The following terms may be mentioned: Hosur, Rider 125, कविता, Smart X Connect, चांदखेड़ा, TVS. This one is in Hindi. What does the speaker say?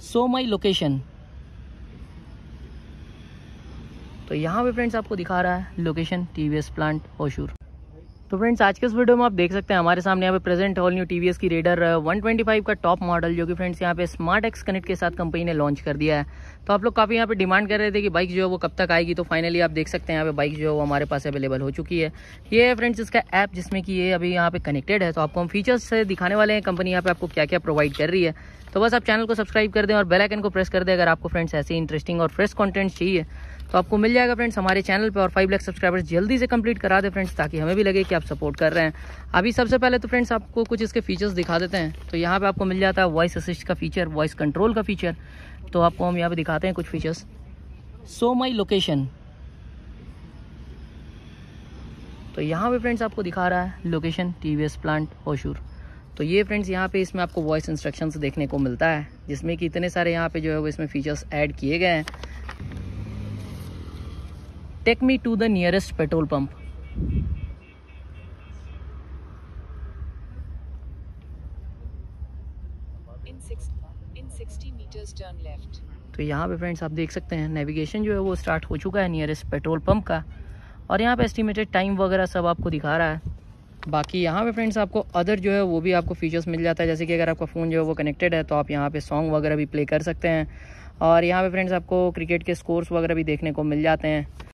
show my location। तो यहाँ पे फ्रेंड्स आपको दिखा रहा है लोकेशन TVS प्लांट होसूर। तो फ्रेंड्स आज के इस वीडियो में आप देख सकते हैं हमारे सामने यहाँ पे प्रेजेंट ऑल न्यू TVS की रेडर 125 का टॉप मॉडल, जो कि फ्रेंड्स यहाँ पे स्मार्ट एक्स कनेक्ट के साथ कंपनी ने लॉन्च कर दिया है। तो आप लोग काफ़ी यहाँ पे डिमांड कर रहे थे कि बाइक जो है वो कब तक आएगी, तो फाइनली आप देख सकते हैं यहाँ पे बाइक जो है वो हमारे पास अवेलेबल हो चुकी है। ये फ्रेंड्स इसका ऐप जिसमें कि ये अभी यहाँ पे कनेक्टेड है। तो आपको हम फीचर्स से दिखाने वाले हैं कंपनी यहाँ पे आपको क्या क्या प्रोवाइड कर रही है। तो बस आप चैनल को सब्सक्राइब कर दें और बेल आइकन को प्रेस कर दें अगर आपको फ्रेंड्स ऐसे इंटरेस्टिंग और फ्रेश कंटेंट चाहिए। तो आपको मिल जाएगा फ्रेंड्स हमारे चैनल पे, और 5 लाख सब्सक्राइबर्स जल्दी से कंप्लीट करा दें फ्रेंड्स, ताकि हमें भी लगे कि आप सपोर्ट कर रहे हैं। अभी सबसे पहले तो फ्रेंड्स आपको कुछ इसके फीचर्स दिखा देते हैं। तो यहाँ पे आपको मिल जाता है वॉइस असिस्ट का फीचर, वॉइस कंट्रोल का फीचर। तो आपको हम यहाँ पे दिखाते हैं कुछ फीचर्स। शो माई लोकेशन, तो यहाँ पे फ्रेंड्स आपको दिखा रहा है लोकेशन TVS प्लांट होसूर। तो ये फ्रेंड्स यहाँ पे इसमें आपको वॉइस इंस्ट्रक्शंस देखने को मिलता है, जिसमें कि इतने सारे यहाँ पे जो है वो इसमें फीचर्स ऐड किए गए हैं। Take me to the nearest petrol pump, in 60 meters turn left. तो यहाँ पे फ्रेंड्स आप देख सकते हैं नेविगेशन जो है वो स्टार्ट हो चुका है नियरेस्ट पेट्रोल पंप का, और यहाँ पे एस्टिमेटेड टाइम वगैरह सब आपको दिखा रहा है। बाकी यहाँ पे फ्रेंड्स आपको अदर जो है वो भी आपको फीचर्स मिल जाता है, जैसे कि अगर आपका फ़ोन जो है वो कनेक्टेड है तो आप यहाँ पे सॉन्ग वगैरह भी प्ले कर सकते हैं, और यहाँ पे फ्रेंड्स आपको क्रिकेट के स्कोर्स वगैरह भी देखने को मिल जाते हैं।